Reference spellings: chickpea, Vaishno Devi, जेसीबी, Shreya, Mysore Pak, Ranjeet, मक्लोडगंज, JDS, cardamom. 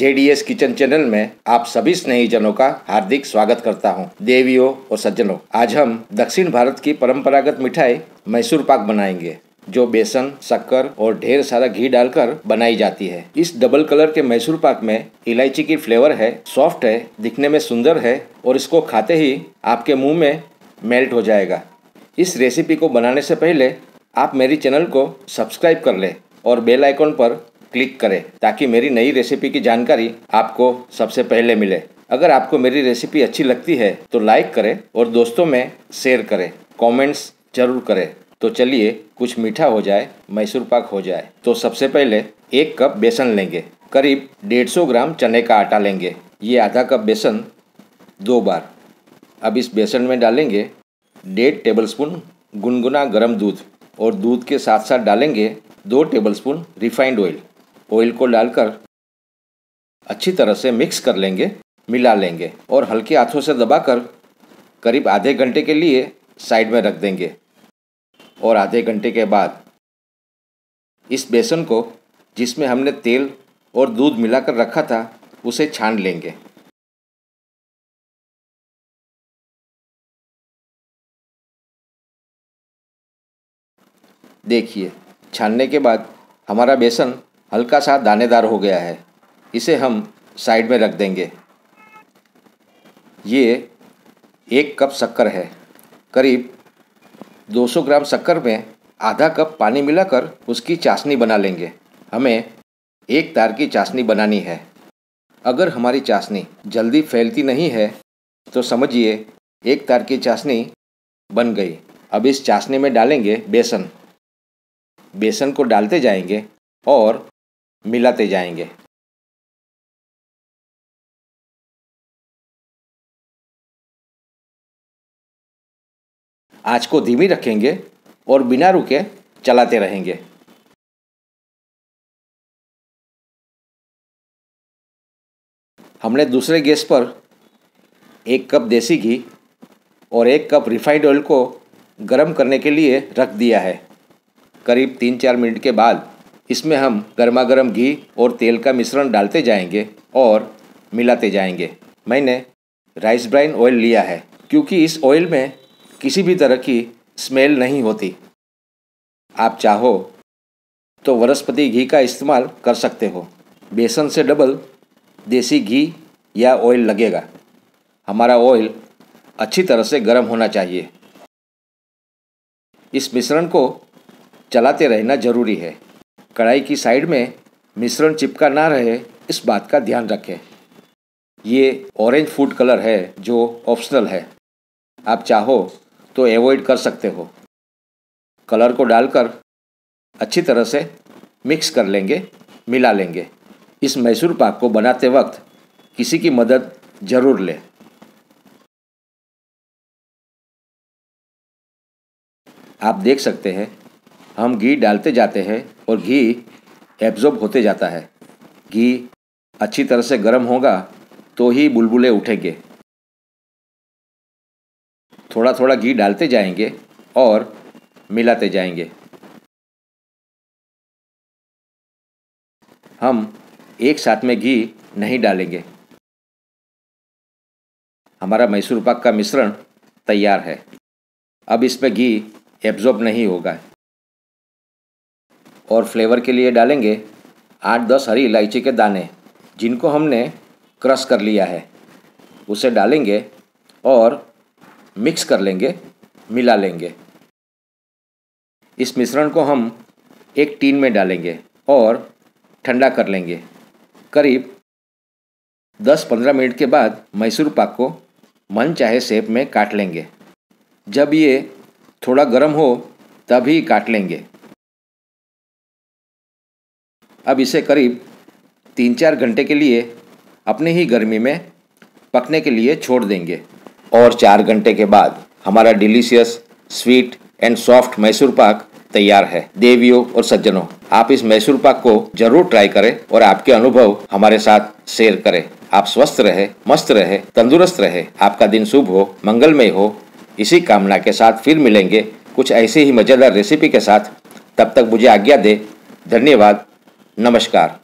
JDS kitchen channel में आप सभी स्नेहीजनों का हार्दिक स्वागत करता हूं। देवियों और सज्जनों, आज हम दक्षिण भारत की परंपरागत मिठाई मैसूर पाक बनाएंगे, जो बेसन, शक्कर और ढेर सारा घी डालकर बनाई जाती है। इस डबल कलर के मैसूर पाक में इलायची की फ्लेवर है, सॉफ्ट है, दिखने में सुंदर है और इसको खाते ही आपके मुँह में मेल्ट हो जाएगा। इस रेसिपी को बनाने से पहले आप मेरी चैनल को सब्सक्राइब कर लें और बेल आइकॉन पर क्लिक करें ताकि मेरी नई रेसिपी की जानकारी आपको सबसे पहले मिले। अगर आपको मेरी रेसिपी अच्छी लगती है तो लाइक करें और दोस्तों में शेयर करें, कमेंट्स जरूर करें। तो चलिए कुछ मीठा हो जाए, मैसूर पाक हो जाए। तो सबसे पहले 1 कप बेसन लेंगे, करीब 150 ग्राम चने का आटा लेंगे, ये आधा कप बेसन 2 बार। अब इस बेसन में डालेंगे 1.5 टेबलस्पून गुनगुना गर्म दूध और दूध के साथ साथ डालेंगे 2 टेबलस्पून रिफाइंड ऑयल। ऑयल को डालकर अच्छी तरह से मिक्स कर लेंगे, मिला लेंगे और हल्के हाथों से दबाकर करीब आधे घंटे के लिए साइड में रख देंगे। और आधे घंटे के बाद इस बेसन को, जिसमें हमने तेल और दूध मिलाकर रखा था, उसे छान लेंगे। देखिए, छानने के बाद हमारा बेसन हल्का सा दानेदार हो गया है, इसे हम साइड में रख देंगे। ये 1 कप शक्कर है, करीब 200 ग्राम शक्कर में आधा कप पानी मिलाकर उसकी चाशनी बना लेंगे। हमें 1 तार की चाशनी बनानी है। अगर हमारी चाशनी जल्दी फैलती नहीं है तो समझिए 1 तार की चाशनी बन गई। अब इस चाशनी में डालेंगे बेसन। बेसन को डालते जाएंगे और मिलाते जाएंगे। आंच को धीमी रखेंगे और बिना रुके चलाते रहेंगे। हमने दूसरे गैस पर 1 कप देसी घी और 1 कप रिफाइंड ऑयल को गर्म करने के लिए रख दिया है। करीब 3-4 मिनट के बाद इसमें हम गर्मा गर्म घी और तेल का मिश्रण डालते जाएंगे और मिलाते जाएंगे। मैंने राइस ब्रान ऑयल लिया है क्योंकि इस ऑयल में किसी भी तरह की स्मेल नहीं होती। आप चाहो तो वनस्पति घी का इस्तेमाल कर सकते हो। बेसन से डबल देसी घी या ऑयल लगेगा। हमारा ऑयल अच्छी तरह से गर्म होना चाहिए। इस मिश्रण को चलाते रहना ज़रूरी है। कढ़ाई की साइड में मिश्रण चिपका ना रहे, इस बात का ध्यान रखें। ये ऑरेंज फूड कलर है जो ऑप्शनल है, आप चाहो तो एवॉइड कर सकते हो। कलर को डालकर अच्छी तरह से मिक्स कर लेंगे, मिला लेंगे। इस मैसूर पाक को बनाते वक्त किसी की मदद ज़रूर लें। आप देख सकते हैं हम घी डालते जाते हैं और घी एब्जॉर्ब होते जाता है। घी अच्छी तरह से गर्म होगा तो ही बुलबुले उठेंगे। थोड़ा थोड़ा घी डालते जाएंगे और मिलाते जाएंगे। हम एक साथ में घी नहीं डालेंगे। हमारा मैसूर पाक का मिश्रण तैयार है। अब इसमें घी एब्जॉर्ब नहीं होगा। और फ्लेवर के लिए डालेंगे 8-10 हरी इलायची के दाने, जिनको हमने क्रश कर लिया है, उसे डालेंगे और मिक्स कर लेंगे, मिला लेंगे। इस मिश्रण को हम एक टीन में डालेंगे और ठंडा कर लेंगे। करीब 10-15 मिनट के बाद मैसूर पाक को मन चाहे शेप में काट लेंगे। जब ये थोड़ा गर्म हो तभी काट लेंगे। अब इसे करीब 3-4 घंटे के लिए अपने ही गर्मी में पकने के लिए छोड़ देंगे। और 4 घंटे के बाद हमारा delicious, sweet and soft Mysore pak तैयार है। देवियों और सज्जनों, आप इस मैसूर पाक को जरूर ट्राई करें और आपके अनुभव हमारे साथ शेयर करें। आप स्वस्थ रहे, मस्त रहे, तंदुरुस्त रहे। आपका दिन शुभ हो, मंगलमय हो। इसी कामना के साथ फिर मिलेंगे कुछ ऐसे ही मज़ेदार रेसिपी के साथ। तब तक मुझे आज्ञा दे। धन्यवाद। नमस्कार।